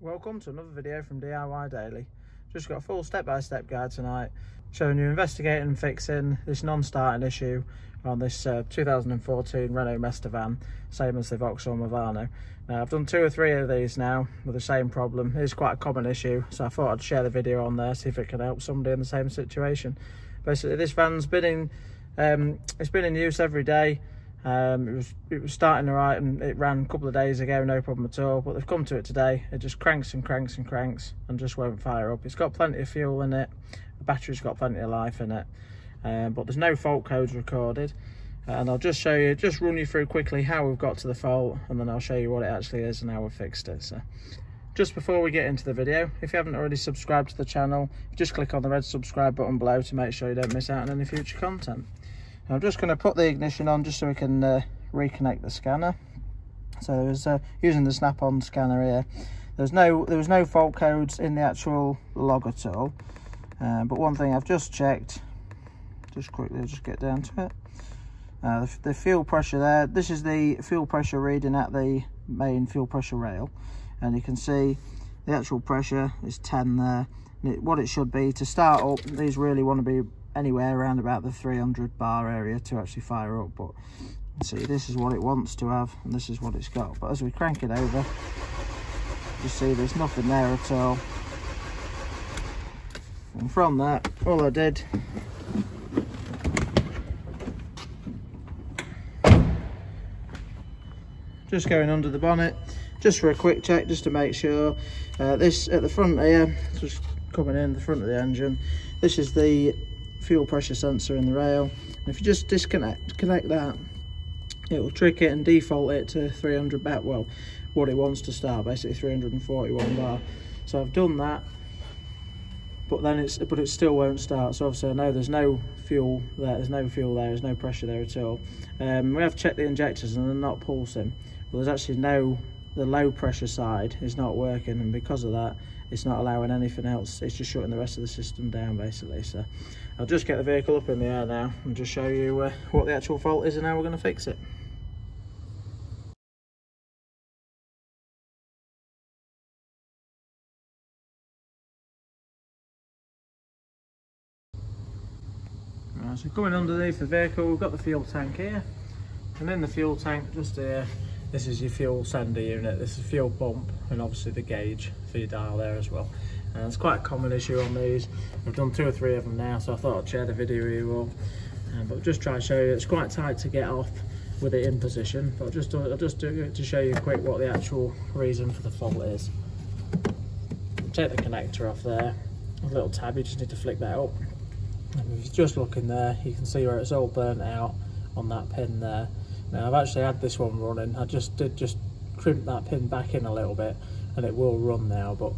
Welcome to another video from DIY Daily. Just got a full step-by-step guide tonight showing you investigating and fixing this non-starting issue on this 2014 Renault Master van, same as the Vauxhall Movano. Now I've done 2 or 3 of these now with the same problem. It's quite a common issue, so I thought I'd share the video on there, see if it can help somebody in the same situation. Basically this van's been in, it's been in use every day. It was starting alright and it ran a couple of days ago, no problem at all, but they've come to it today, it just cranks and cranks and cranks and just won't fire up. It's got plenty of fuel in it, the battery's got plenty of life in it, but there's no fault codes recorded, and I'll just show you, just run you through quickly how we've got to the fault, and then I'll show you what it actually is and how we fixed it. So just before we get into the video, if you haven't already subscribed to the channel, just click on the red subscribe button below to make sure you don't miss out on any future content. I'm just going to put the ignition on just so we can reconnect the scanner. So there was, using the Snap-on scanner here, there was no fault codes in the actual log at all. But one thing I've just checked, just quickly, just get down to it. The fuel pressure there. This is the fuel pressure reading at the main fuel pressure rail, and you can see the actual pressure is 10 there. And what it should be to start up. These really want to be anywhere around about the 300 bar area to actually fire up, but see, this is what it wants to have and this is what it's got. But as we crank it over, you see there's nothing there at all. And from that, all I did just going under the bonnet just for a quick check, just to make sure. This at the front here, just coming in the front of the engine, this is the fuel pressure sensor in the rail, and if you just disconnect that, it will trick it and default it to 300 bat, well, what it wants to start, basically 341 bar. So I've done that, but then it still won't start. So obviously I know there's no fuel there, there's no pressure there at all. We have checked the injectors and they're not pulsing. Well, there's actually the low pressure side is not working, and because of that it's not allowing anything else, it's just shutting the rest of the system down basically. So I'll just get the vehicle up in the air now and just show you what the actual fault is and how we're going to fix it. Right, so coming underneath the vehicle, we've got the fuel tank here, and in the fuel tank just here, this is your fuel sender unit, this is fuel pump, and obviously the gauge for your dial there as well. And it's quite a common issue on these. I've done 2 or 3 of them now, so I thought I'd share the video with you all. But just try to show you, it's quite tight to get off with it in position, but I'll just do it to show you quick what the actual reason for the fault is. Take the connector off there, a little tab, you just need to flick that up. And if you just look in there, you can see where it's all burnt out on that pin there. Now I've actually had this one running, I just crimp that pin back in a little bit and it will run now, but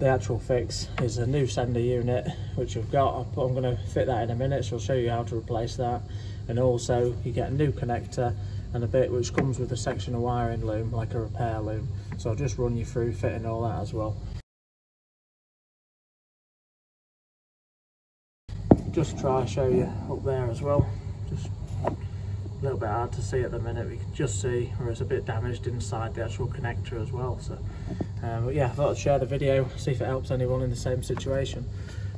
the actual fix is a new sender unit which I've got. I'm going to fit that in a minute, so I'll show you how to replace that. And also you get a new connector and a bit which comes with a section of wiring loom, like a repair loom, so I'll just run you through fitting all that as well. Just try to show you up there as well, just a little bit hard to see at the minute, we can just see where it's a bit damaged inside the actual connector as well. So but yeah, I thought I'd share the video, see if it helps anyone in the same situation.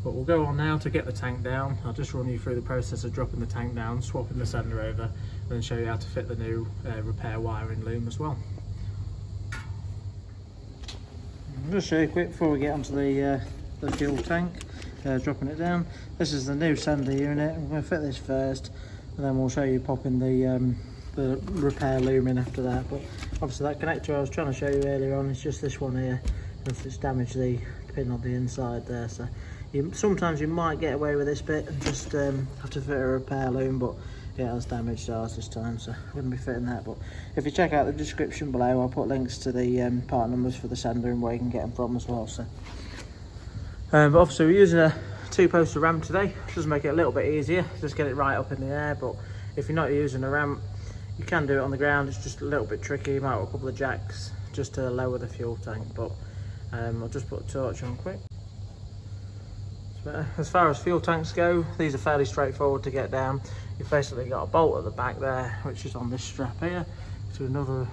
But we'll go on now to get the tank down. I'll just run you through the process of dropping the tank down, swapping the sender over, and then show you how to fit the new repair wiring loom as well. I'll just show you quick before we get onto the fuel tank, dropping it down. This is the new sender unit, I'm going to fit this first, and then we'll show you popping the repair loom in after that. But obviously that connector I was trying to show you earlier on is just this one here, because it's damaged the pin on the inside there. So sometimes you might get away with this bit and just have to fit a repair loom, but yeah, it was damaged ours this time, so I wouldn't be fitting that. But if you check out the description below, I'll put links to the part numbers for the sender and where you can get them from as well. So but obviously we're using a 2-poster ramp today, does make it a little bit easier, just get it right up in the air. But if you're not using a ramp, you can do it on the ground, it's just a little bit tricky. You might have a couple of jacks just to lower the fuel tank, but I'll just put a torch on quick. So, as far as fuel tanks go, these are fairly straightforward to get down. You've basically got a bolt at the back there, which is on this strap here, to another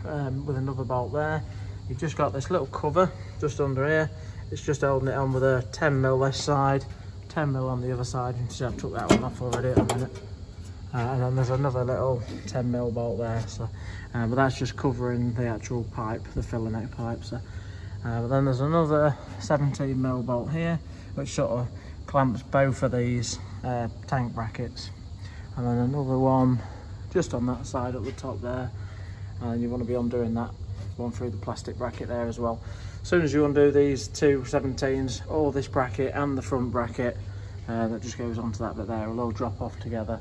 with another bolt there. you've just got this little cover just under here. It's just holding it on with a 10mm this side, 10mm on the other side. You can see I've took that one off already at a minute. And then there's another little 10mm bolt there, so but that's just covering the actual pipe, the filler neck pipe. So but then there's another 17mm bolt here, which sort of clamps both of these tank brackets, and then another one just on that side at the top there. And you want to be undoing that one through the plastic bracket there as well. As soon as you undo these two 17s, all this bracket and the front bracket that just goes onto that bit there will all drop off together.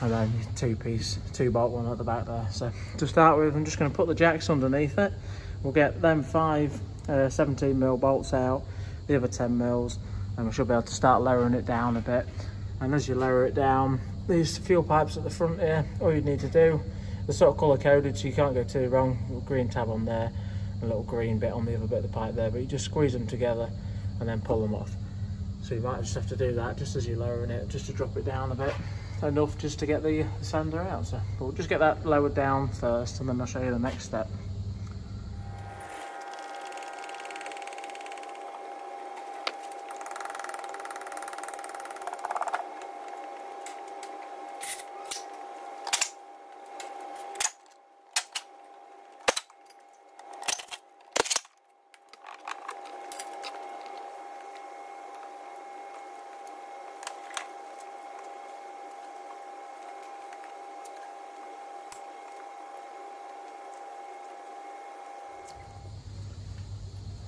And then two bolt one at the back there. So to start with, I'm just going to put the jacks underneath it. We'll get them five 17mm bolts out, the other 10mm, and we should be able to start lowering it down a bit. And as you lower it down, these fuel pipes at the front here, all you need to do, they're sort of colour coded so you can't go too wrong. Green tab on there, a little green bit on the other bit of the pipe there, but you just squeeze them together and then pull them off. So you might just have to do that just as you're lowering it, just to drop it down a bit. Enough just to get the sander out, so we'll just get that lowered down first and then I'll show you the next step.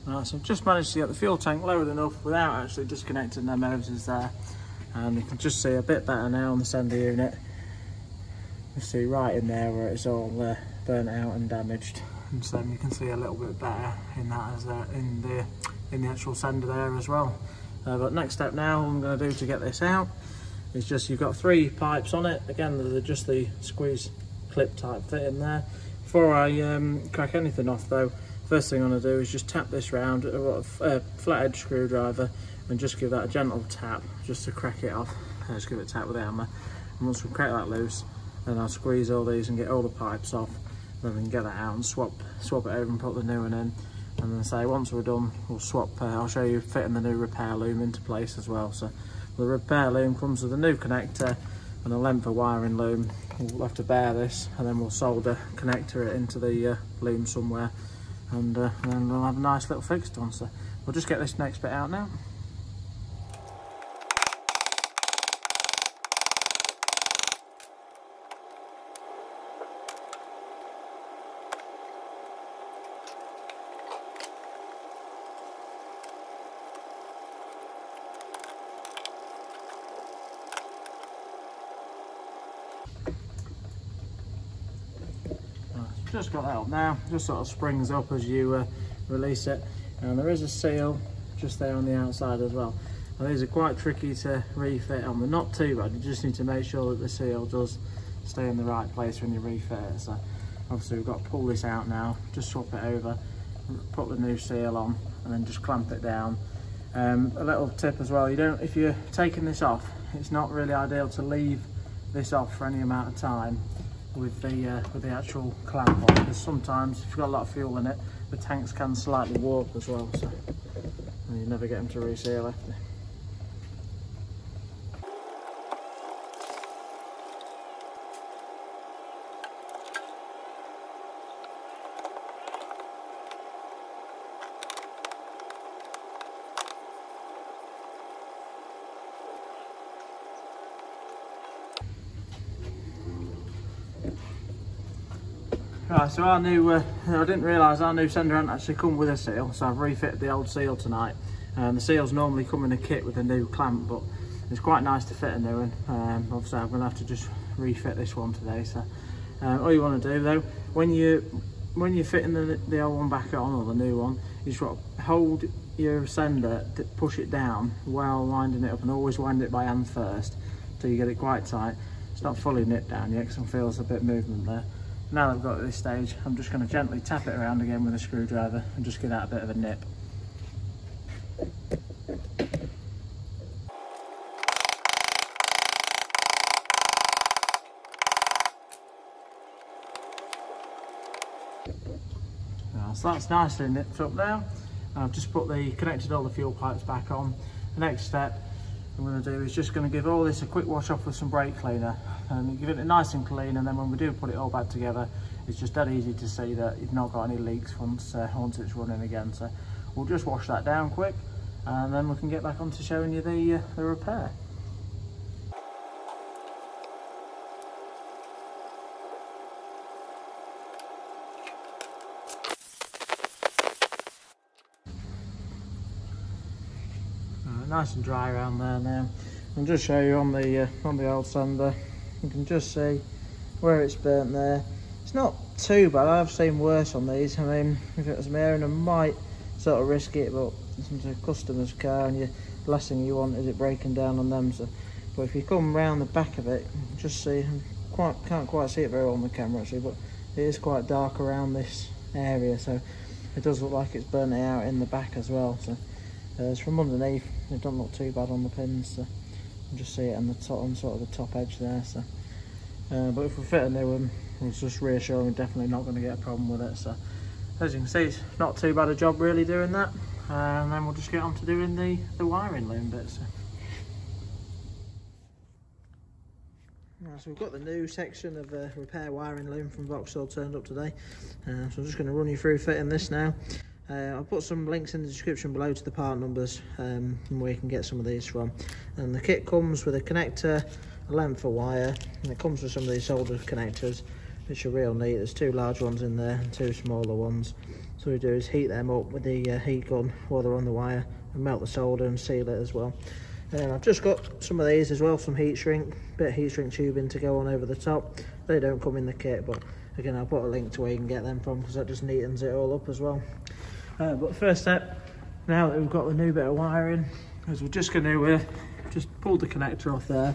Right, so I've just managed to get the fuel tank lowered enough without actually disconnecting their motors there, and you can just see a bit better now on the sander unit. You see right in there where it's all burnt out and damaged, and so you can see a little bit better in that as in the actual sander there as well. But next step now, what I'm going to do to get this out is just, you've got three pipes on it. Again, they're just the squeeze clip type fit in there. Before I crack anything off though, first thing I'm going to do is just tap this round with a flat edge screwdriver and just give that a gentle tap just to crack it off. Just give it a tap with the hammer, and once we crack that loose, then I'll squeeze all these and get all the pipes off, then we can get that out and swap it over and put the new one in. And then say once we're done, we'll swap, I'll show you fitting the new repair loom into place as well. So the repair loom comes with a new connector and a length of wiring loom. We'll have to bare this and then we'll solder connector into the loom somewhere. And then we'll have a nice little fix done. So we'll just get this next bit out now. Just got that up now, just sort of springs up as you release it, and there is a seal just there on the outside as well. Now these are quite tricky to refit on, they're not too bad, you just need to make sure that the seal does stay in the right place when you refit it. So obviously we've got to pull this out now, just swap it over, put the new seal on, and then just clamp it down. A little tip as well, if you're taking this off, it's not really ideal to leave this off for any amount of time with the actual clamp on, because sometimes if you've got a lot of fuel in it, the tanks can slightly warp as well, so you never get them to reseal after. Right, so our new, I didn't realise our new sander hadn't actually come with a seal, so I've refitted the old seal tonight. The seals normally come in a kit with a new clamp, but it's quite nice to fit a new one. Obviously I'm going to have to just refit this one today. So all you want to do though, when you're fitting the old one back on, or the new one, you just want to hold your sander, push it down while winding it up, and always wind it by hand first till you get it quite tight. It's not fully nipped down yet because I feel there's a bit of movement there. Now that I've got to this stage, I'm just going to gently tap it around again with a screwdriver and just give that a bit of a nip. Right, so So that's nicely nipped up now. I've just connected all the fuel pipes back on. The next step I'm going to do is just going to give all this a quick wash off with some brake cleaner and give it a nice and clean, and then when we do put it all back together, it's just that easy to see that you've not got any leaks once it's running again. So we'll just wash that down quick and then we can get back on to showing you the repair. Nice and dry around there now. I'll just show you on the old sander. You can just see where it's burnt there. It's not too bad. I've seen worse on these. I mean, if it was me, I might sort of risk it, but this is a customer's car, and the last thing you want is it breaking down on them. So, but if you come round the back of it, you just see. Can't quite see it very well on the camera actually, but it is quite dark around this area, so it does look like it's burnt out in the back as well. So. It's from underneath. It don't look too bad on the pins, so you just see it on the top, on sort of the top edge there. So, but if we fit a new one, it's just reassuring we're definitely not going to get a problem with it. So, as you can see, it's not too bad a job really doing that, and then we'll just get on to doing the wiring loom bits. So. Right, so we've got the new section of repair wiring loom from Vauxhall turned up today, so I'm just going to run you through fitting this now. I'll put some links in the description below to the part numbers and where you can get some of these from. And the kit comes with a connector, a length of wire, and it comes with some of these solder connectors, which are real neat. There's two large ones in there and two smaller ones. So what we do is heat them up with the heat gun while they're on the wire and melt the solder and seal it as well. And I've just got some of these as well, some heat shrink, a bit of heat shrink tubing to go on over the top. They don't come in the kit, but again, I'll put a link to where you can get them from because that just neatens it all up as well. But the first step, now that we've got the new bit of wiring, is we're just going to just pull the connector off there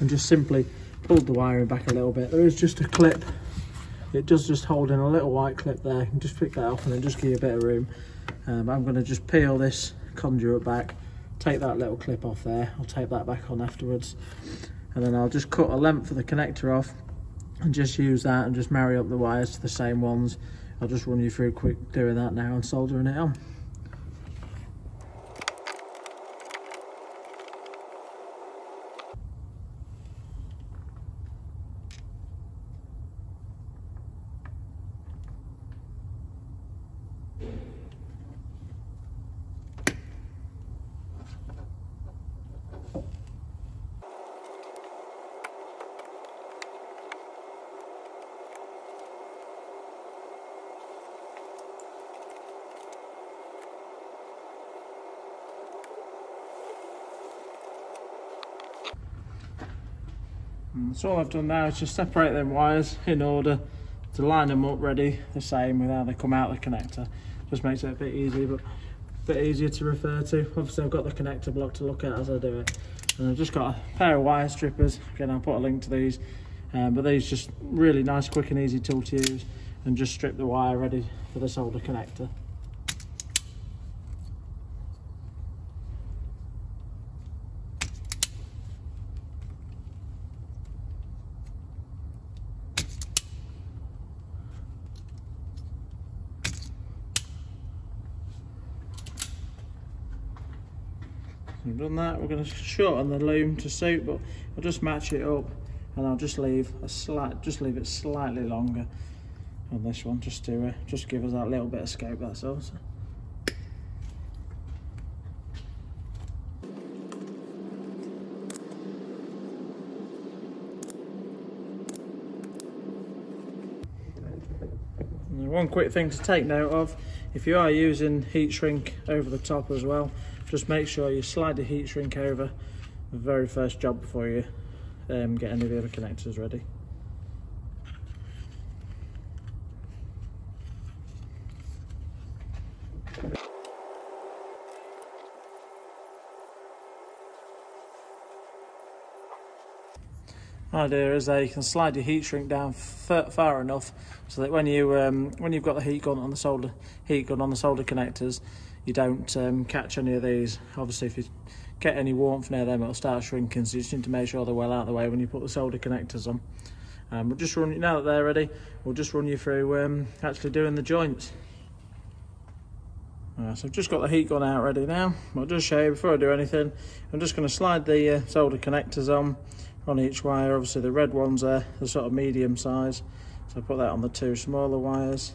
and just simply pull the wiring back a little bit. There is just a clip. It does just hold in a little white clip there. You can just pick that off and it'll just give you a bit of room. I'm going to just peel this conduit back, take that little clip off there. I'll tape that back on afterwards. And then I'll just cut a length of the connector off and just use that and just marry up the wires to the same ones. I'll just run you through quick doing that now and soldering it on. So all I've done now is just separate them wires in order to line them up ready the same with how they come out the connector. Just makes it a bit easier to refer to. Obviously I've got the connector block to look at as I do it. And I've just got a pair of wire strippers. Again, I'll put a link to these. But these just really nice, quick and easy tool to use, and just strip the wire ready for the solder connector. We've done that. We're going to shorten the loom to suit, but I'll just match it up, and I'll just leave a just leave it slightly longer on this one, just to give us that little bit of scope. That's all. So. One quick thing to take note of, if you are using heat shrink over the top as well, just make sure you slide the heat shrink over the very first job before you get any of the other connectors ready. Idea is that you can slide your heat shrink down far enough so that when you when you've got the heat gun on the solder connectors, you don't catch any of these. Obviously, if you get any warmth near them, it'll start shrinking. So you just need to make sure they're well out of the way when you put the solder connectors on. Now that they're ready, we'll just run you through actually doing the joints. So I've just got the heat gun out ready now. I'll just show you before I do anything. I'm just going to slide the solder connectors on each wire. Obviously the red ones are the sort of medium size, so I put that on the two smaller wires.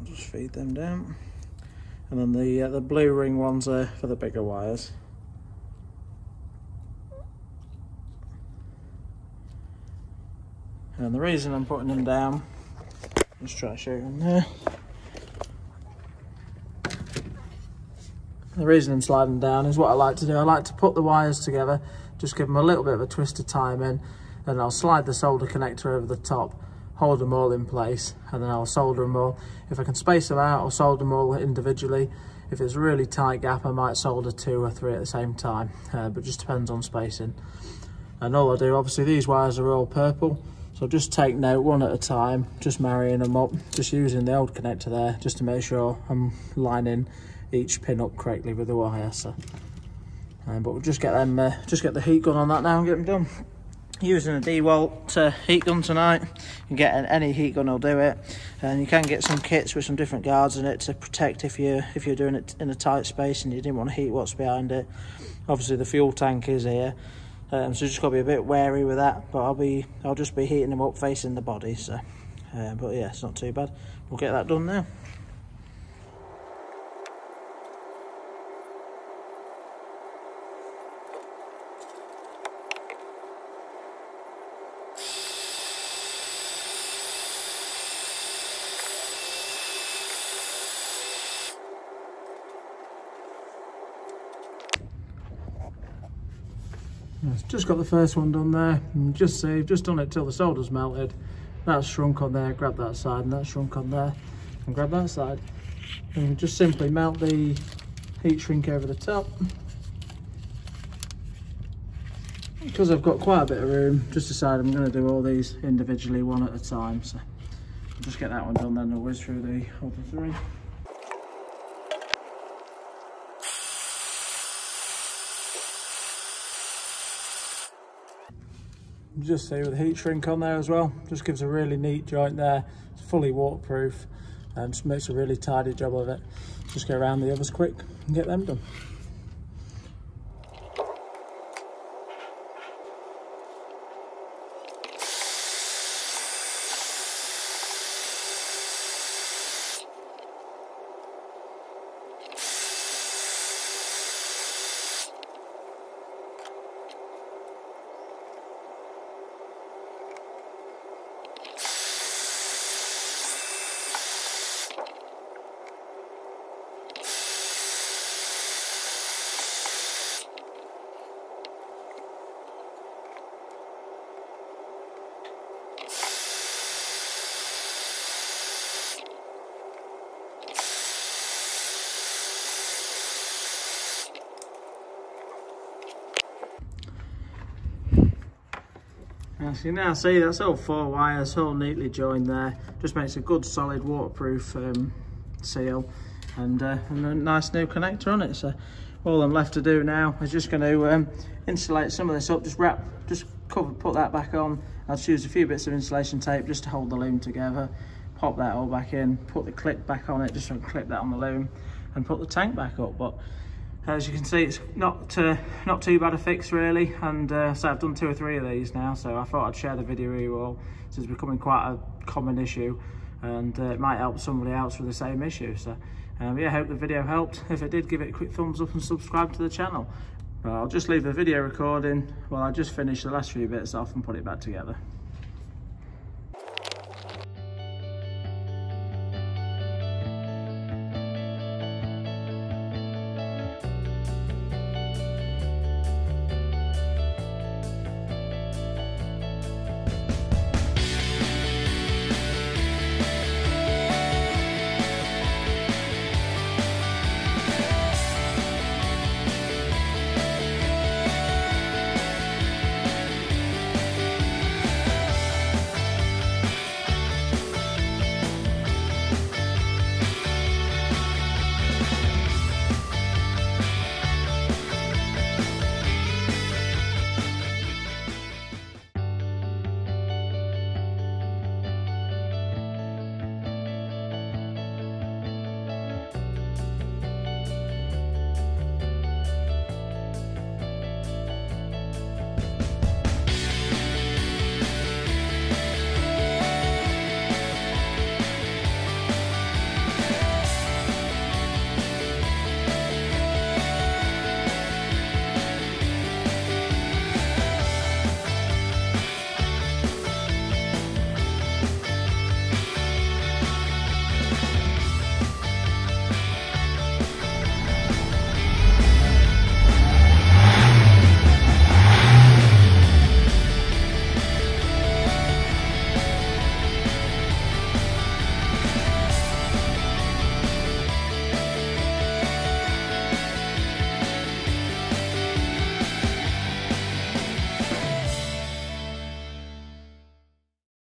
I'll just feed them down, and then the blue ring ones are for the bigger wires. And the reason I'm putting them down, let's try to shoot them there. The reason I'm sliding down is what I like to do. I like to put the wires together, just give them a little bit of a twist of time in, and I'll slide the solder connector over the top, hold them all in place, and then I'll solder them all. If I can space them out, I'll solder them all individually. If it's a really tight gap, I might solder 2 or 3 at the same time, but just depends on spacing. And all I do, obviously these wires are all purple, so just take note one at a time, just marrying them up, just using the old connector there, just to make sure I'm lining each pin up correctly with the wire. So, but we'll just get them, just get the heat gun on that now and get them done. Using a DeWalt heat gun tonight, and getting any heat gun will do it. And you can get some kits with some different guards in it to protect if you're doing it in a tight space and you didn't want to heat what's behind it. Obviously the fuel tank is here. So just got to be a bit wary with that, but I'll just be heating them up facing the body. So, but yeah, it's not too bad. We'll get that done now. Just got the first one done there, and just see, just done it till the solder's melted. That's shrunk on there, grab that side, and that's shrunk on there, and grab that side. And just simply melt the heat shrink over the top. Because I've got quite a bit of room, just decided I'm going to do all these individually, one at a time. So I'll just get that one done, then I'll whiz through the other three. Just see with the heat shrink on there as well, just gives a really neat joint there. It's fully waterproof and just makes a really tidy job of it. Just go around the others quick and get them done. As you now see, that's all 4 wires, all neatly joined there. Just makes a good solid waterproof seal, and a nice new connector on it. So all I'm left to do now is just going to insulate some of this up, just wrap, just cover, put that back on. I'll just use a few bits of insulation tape just to hold the loom together, pop that all back in, put the clip back on it, just to clip that on the loom, and put the tank back up. But as you can see, it's not too bad a fix really, and so I've done 2 or 3 of these now, so I thought I'd share the video with you all. This is becoming quite a common issue, and it might help somebody else with the same issue. So yeah, I hope the video helped. If it did, give it a quick thumbs up and subscribe to the channel. But I'll just leave the video recording while I just finish the last few bits off and put it back together.